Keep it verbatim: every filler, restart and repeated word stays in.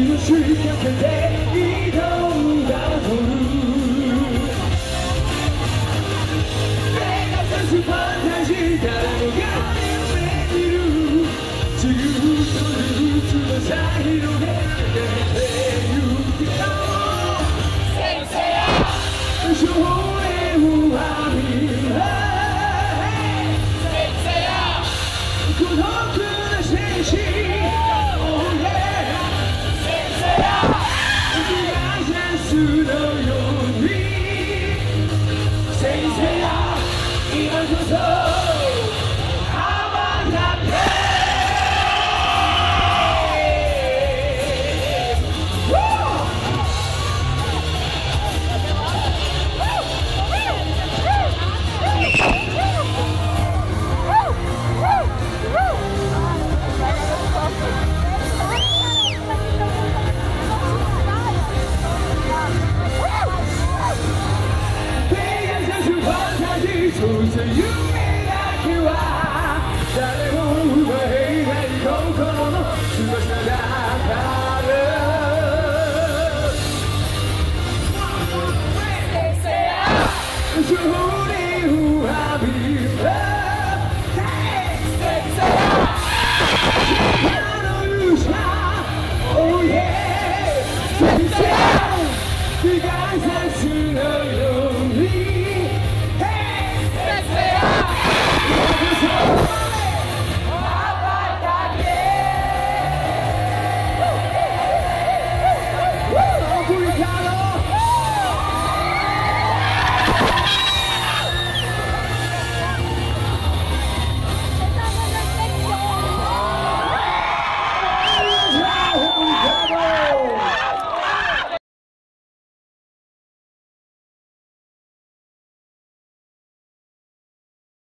You should have been there.